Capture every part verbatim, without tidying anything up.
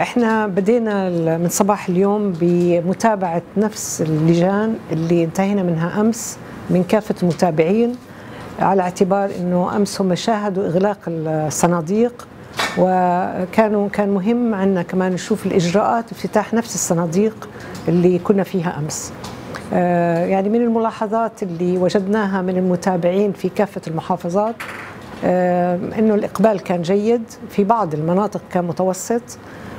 احنا بدينا من صباح اليوم بمتابعة نفس اللجان اللي انتهينا منها أمس من كافة المتابعين، على اعتبار أنه أمس هم شاهدوا إغلاق الصناديق، وكانوا كان مهم عنا كمان نشوف الإجراءات افتتاح نفس الصناديق اللي كنا فيها أمس. يعني من الملاحظات اللي وجدناها من المتابعين في كافة المحافظات أنه الإقبال كان جيد، في بعض المناطق كان متوسط،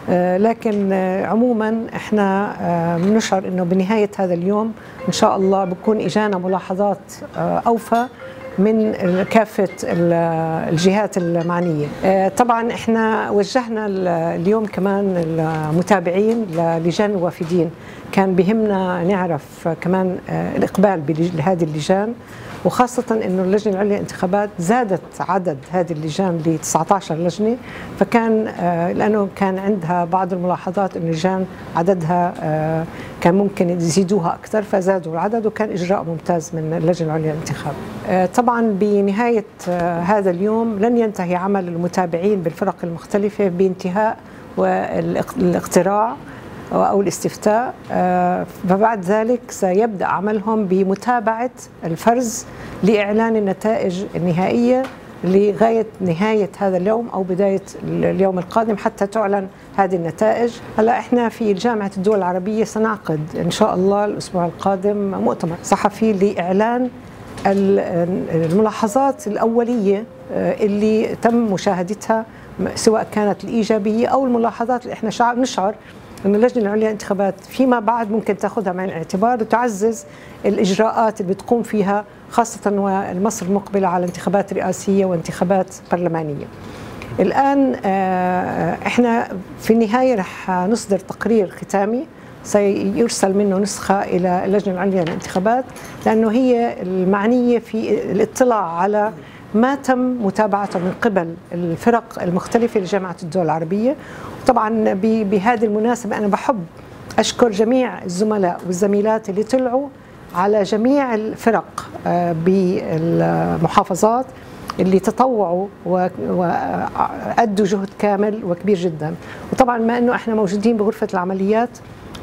لكن عموما احنا بنشعر أنه بنهاية هذا اليوم إن شاء الله بكون إجانا ملاحظات أوفى من كافة الجهات المعنية. طبعا احنا وجهنا اليوم كمان المتابعين للجان الوافدين، كان بهمنا نعرف كمان الإقبال بهذه اللجان، وخاصة أنه اللجنة العليا للانتخابات زادت عدد هذه اللجان ل تسعة عشر لجنة، فكان لأنه كان عندها بعض الملاحظات أن اللجان عددها كان ممكن يزيدوها أكثر، فزادوا العدد وكان إجراء ممتاز من اللجنة العليا للانتخاب. طبعا بنهاية هذا اليوم لن ينتهي عمل المتابعين بالفرق المختلفة بانتهاء والاقتراع أو الاستفتاء، فبعد ذلك سيبدأ عملهم بمتابعة الفرز لإعلان النتائج النهائية لغاية نهاية هذا اليوم أو بداية اليوم القادم حتى تعلن هذه النتائج. هلا احنا في جامعة الدول العربية سنعقد إن شاء الله الأسبوع القادم مؤتمر صحفي لإعلان الملاحظات الأولية اللي تم مشاهدتها، سواء كانت الإيجابية أو الملاحظات اللي احنا نشعر أن اللجنة العليا للانتخابات فيما بعد ممكن تأخذها بعين الاعتبار وتعزز الإجراءات اللي بتقوم فيها، خاصة ومصر مقبلة على انتخابات رئاسية وانتخابات برلمانية. الآن احنا في النهاية رح نصدر تقرير ختامي سيرسل منه نسخة إلى اللجنة العليا للانتخابات، لأنه هي المعنية في الاطلاع على ما تم متابعته من قبل الفرق المختلفة لجامعة الدول العربية. طبعا بهذه المناسبة أنا بحب أشكر جميع الزملاء والزميلات اللي طلعوا على جميع الفرق بالمحافظات اللي تطوعوا وأدوا جهد كامل وكبير جدا. وطبعا ما أنه احنا موجودين بغرفة العمليات،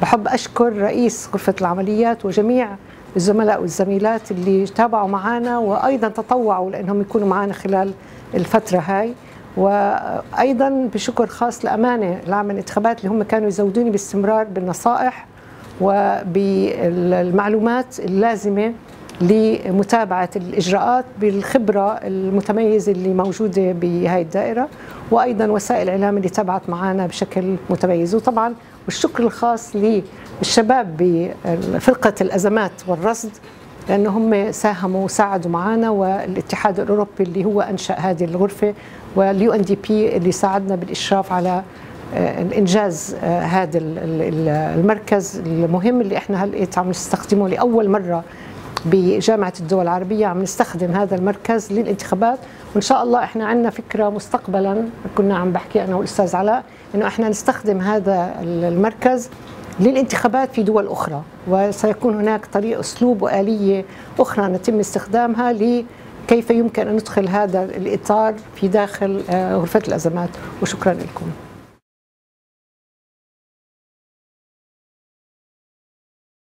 بحب أشكر رئيس غرفة العمليات وجميع الزملاء والزميلات اللي تابعوا معنا وأيضا تطوعوا لأنهم يكونوا معنا خلال الفترة هاي، وأيضا بشكر خاص لأمانة العامة للانتخابات اللي هم كانوا يزودوني باستمرار بالنصائح وبالمعلومات اللازمة لمتابعة الإجراءات بالخبرة المتميزة اللي موجودة بهاي الدائرة، وأيضا وسائل الإعلام اللي تابعت معنا بشكل متميز. وطبعا والشكر الخاص للشباب بفرقة الأزمات والرصد، لأنه هم ساهموا وساعدوا معنا، والاتحاد الأوروبي اللي هو أنشأ هذه الغرفة، واليو ان دي بي اللي ساعدنا بالإشراف على إنجاز هذا المركز المهم اللي احنا هلقيت عم نستخدمه لأول مرة بجامعة الدول العربية. عم نستخدم هذا المركز للانتخابات، وإن شاء الله إحنا عندنا فكرة مستقبلا، كنا عم بحكي أنا والأستاذ علاء إنه إحنا نستخدم هذا المركز للانتخابات في دول أخرى، وسيكون هناك طريق أسلوب وآلية أخرى نتم استخدامها لكيف يمكن أن ندخل هذا الإطار في داخل غرفة الأزمات. وشكرا لكم.